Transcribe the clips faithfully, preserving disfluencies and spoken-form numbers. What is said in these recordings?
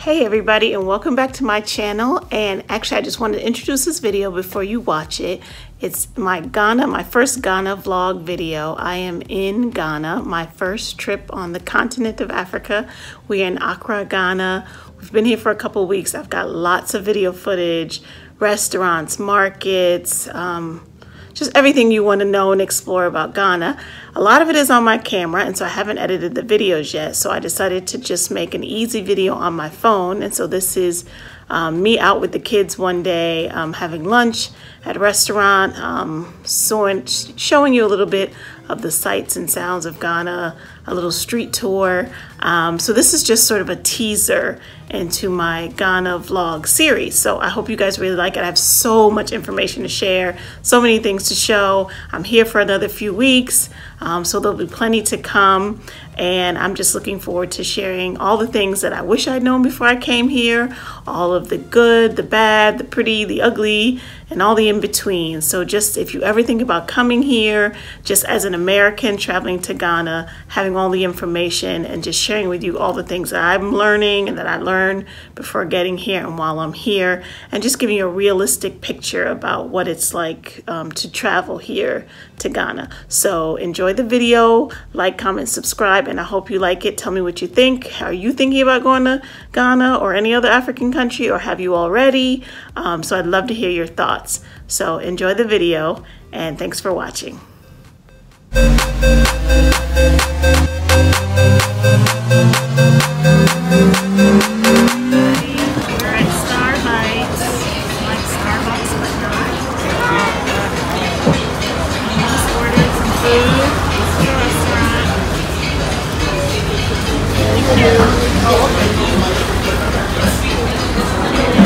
Hey everybody, and welcome back to my channel. And actually I just wanted to introduce this video before you watch it. It's my Ghana, my first Ghana vlog video. I am in Ghana, my first trip on the continent of Africa. We're in Accra, Ghana. We've been here for a couple weeks. I've got lots of video footage, restaurants, markets, um, just everything you want to know and explore about Ghana. A lot of it is on my camera, and so I haven't edited the videos yet, so I decided to just make an easy video on my phone. And so this is um, me out with the kids one day, um, having lunch at a restaurant, um, so showing you a little bit of the sights and sounds of Ghana, a little street tour. Um, so this is just sort of a teaser into my Ghana vlog series. So I hope you guys really like it. I have so much information to share, so many things to show. I'm here for another few weeks, um, so there'll be plenty to come. And I'm just looking forward to sharing all the things that I wish I'd known before I came here, all of the good, the bad, the pretty, the ugly, and all the in between. So just if you ever think about coming here, just as an American traveling to Ghana, having all the information and just sharing with you all the things that I'm learning and that I learned before getting here and while I'm here, and just giving you a realistic picture about what it's like um, to travel here to Ghana. So enjoy the video, like, comment, subscribe, and I hope you like it. Tell me what you think. Are you thinking about going to Ghana or any other African country, or have you already? Um, so I'd love to hear your thoughts. So enjoy the video, and thanks for watching. We're at Star Bites. It's like Starbucks, but not. I just ordered some food. It's a restaurant.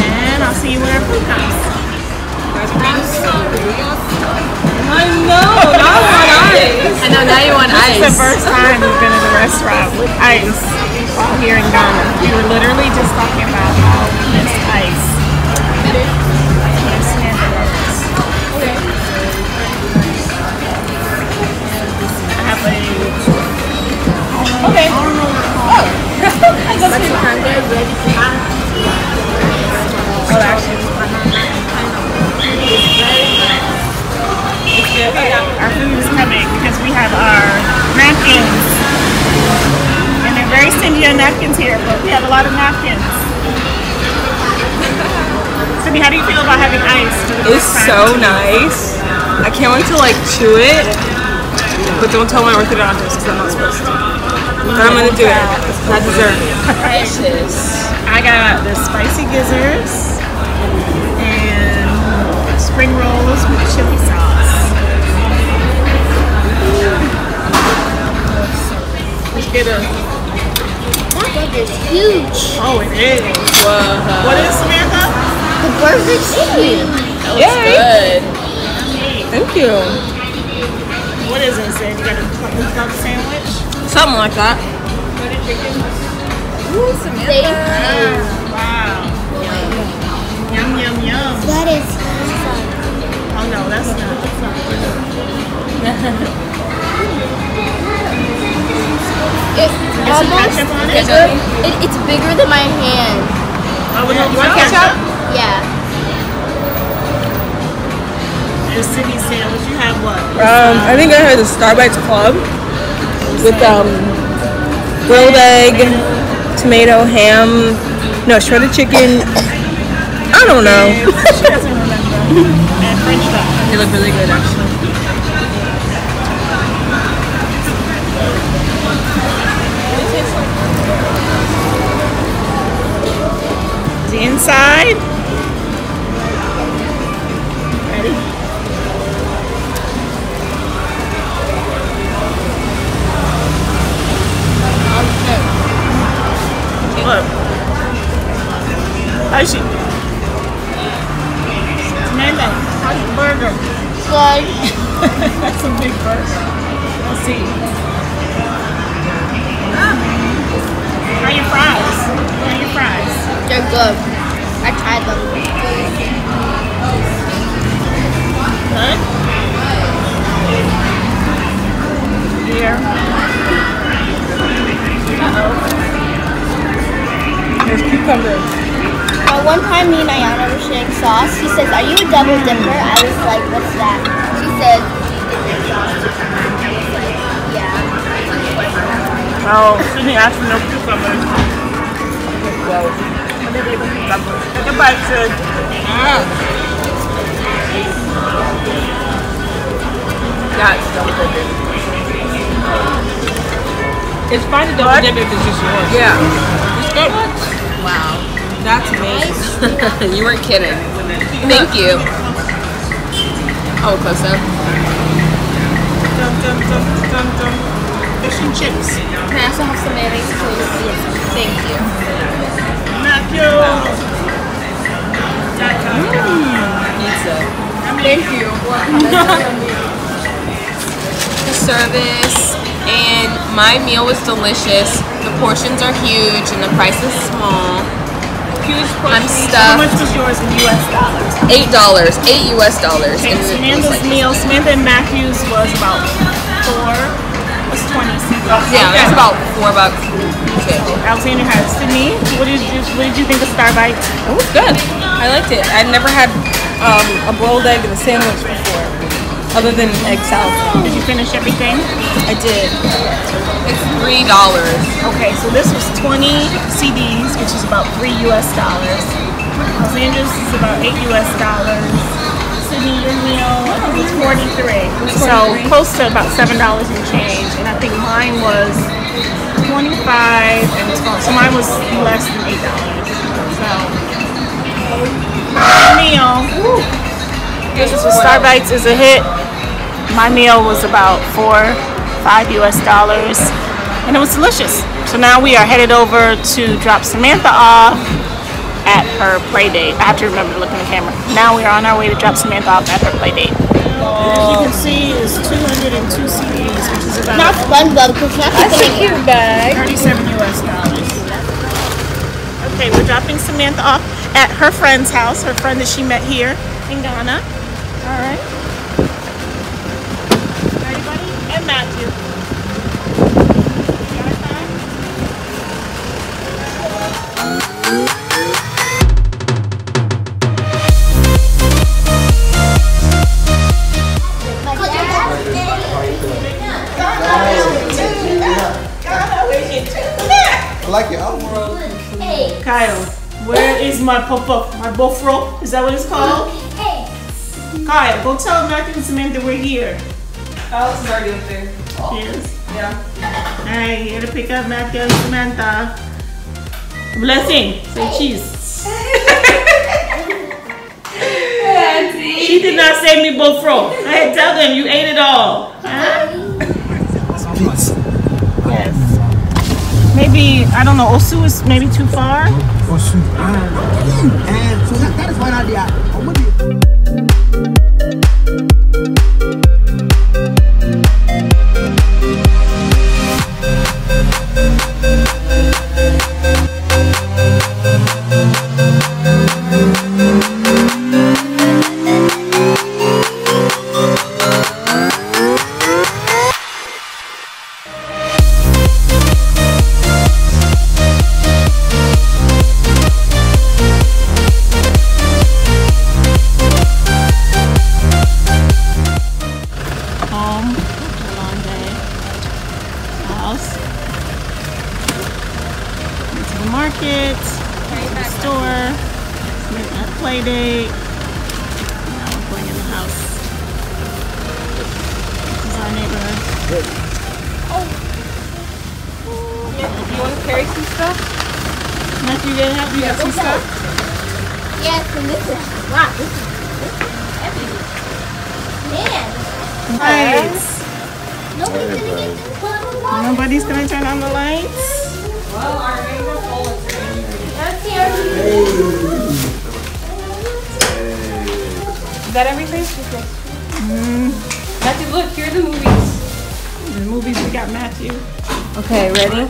And I'll see you when our food comes. I know, that was ice. I know, now you want ice. This is the first time we've been in a restaurant with ice while here in Ghana. We were literally just talking about how we missed ice. I have a... Okay. Oh! I guess we Oh, actually. Our food is coming because we have our napkins, and they're very stingy on napkins here, but we have a lot of napkins. Sydney, how do you feel about having ice? It's so nice. I can't wait to like chew it, but don't tell my orthodontist because I'm not supposed to. But I'm gonna do it. It's my dessert. Precious. I got the spicy gizzards and spring rolls with chili sauce. Get a... That burger is huge. Oh, it is. Whoa. What is Samantha? The burger chicken. That looks good. Thank you. What is it, Sam? You got a club club sandwich? Something like that. What is chicken? Ooh, Samantha. Wow. Wow. Yum, yum, yum. That is awesome. Oh, no, that's not. That's not. It almost, on it? Bigger, it, it's bigger than my hand. Oh, with yeah, ketchup? Yeah. Your city sandwich, you have what? Um, I think I heard the Star Bites Club with um, grilled egg, tomato, ham, no, shredded chicken. I don't know. She doesn't remember. And French fries. They look really good, actually. Inside. Ready? Look. How's she? Amanda, how's the burger? Good. That's a big burger. Let's see. How are your fries? How are your fries? They're good. I tried them. Good. Here. Uh-oh. is cucumber. Uh, one time me and Ayana were sharing sauce. She says, "Are you a double dipper?" I was like, "What's that?" She said, "Do you dip your sauce?" I was like, "Yeah." Oh, she didn't ask me no cucumber. Well, I didn't eat cucumber. Everybody said, "Ah." That's double dipping. It's fine to double dip if it's just yours. Yeah. It's good. What? Wow. That's amazing. You weren't kidding. Thank you. Oh, close up. Dum, dum, dum, dum, dum. Fish and chips. Can I also have some mayonnaise, please? Yes. Thank you. Matthew. Mm. Pizza. Thank you. Service, and my meal was delicious. The portions are huge and the price is small. Huge portions. I'm stuffed. How much was yours in U S dollars? Eight dollars. Eight U S dollars. Okay, Samantha's like meal, Samantha and Matthew's was about four. It was twenty. Yeah, okay. It was about four bucks. Okay. Alexander had Sydney. What did you What did you think of Star Bites? It was good. I liked it. I'd never had um, a boiled egg and a sandwich before. Other than egg salad. Did you finish everything? I did. It's three dollars. Okay, so this was twenty C Ds, which is about three U S dollars. Los Angeles is about eight U S dollars. Sydney, your meal was forty-three. So close to about seven dollars in change. And I think mine was twenty-five and twelve. So mine was less than eight dollars. So, my meal. Woo. This was Star Bites is a hit. My meal was about four, five U S dollars, and it was delicious. So now we are headed over to drop Samantha off at her play date. I have to remember to look in the camera. Now we are on our way to drop Samantha off at her play date. As you can see, it's two hundred two C Ds, which is about not fun, but that's a cute bag. thirty-seven U S dollars. Okay, we're dropping Samantha off at her friend's house. Her friend that she met here in Ghana. All right. And Matthew. I like your outfit. Hey. Kyle, where is my pop-up? My buffalo? Is that what it's called? Hey. Kyle, go tell Matthew and Samantha we're here. Alex is already up there. Yes. Yeah. Alright, here to pick up Matthew and Samantha. Blessing. Say cheese. She did not say me bofro. I had tell them you ate it all. Huh? Pizza. Yes. Maybe I don't know. Osu is maybe too far. Osu. And so that is one idea. Nobody's gonna turn on the lights. Well, our neighbor Paul is turning here. Is that everything? Mm. Matthew, look, here are the movies. The movies we got, Matthew. Okay, ready?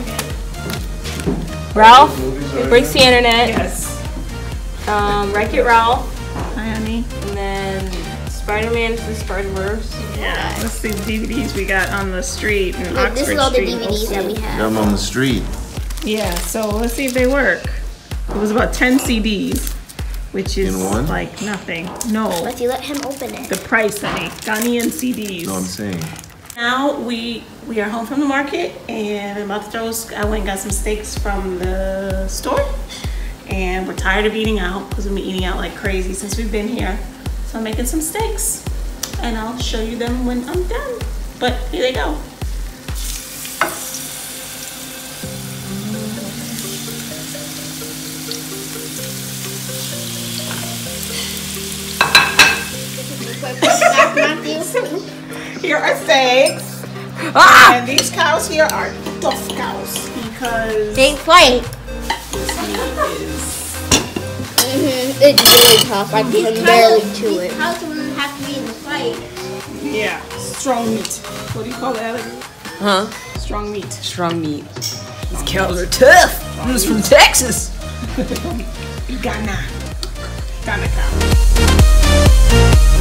Ralph, it breaks the internet. Yes. Um, Wreck-It Ralph. Hi, honey. And then Spider-Man: Into the Spider-Verse. Yeah, let's see the D V Ds we got on the street in Oxford Street. This is all the D V Ds that we have. Got them on the street. Yeah, so let's see if they work. It was about ten C Ds, which is like nothing. No. But you let him open it. The price, honey. Ghanaian C Ds. No, I'm saying. Now we we are home from the market, and I'm about to throw. I went and got some steaks from the store, and we're tired of eating out because we've been eating out like crazy since we've been here. So I'm making some steaks, and I'll show you them when I'm done. But here they go. Here are steaks. Ah! And these cows here are tough cows because they fight. Mm-hmm. It's really tough. I can barely chew it. These cows wouldn't have to be in the fight. Yeah, strong meat. What do you call that? Huh? Strong meat. Strong meat. These cows are tough. This is from Texas. Ghana. Ghana cow.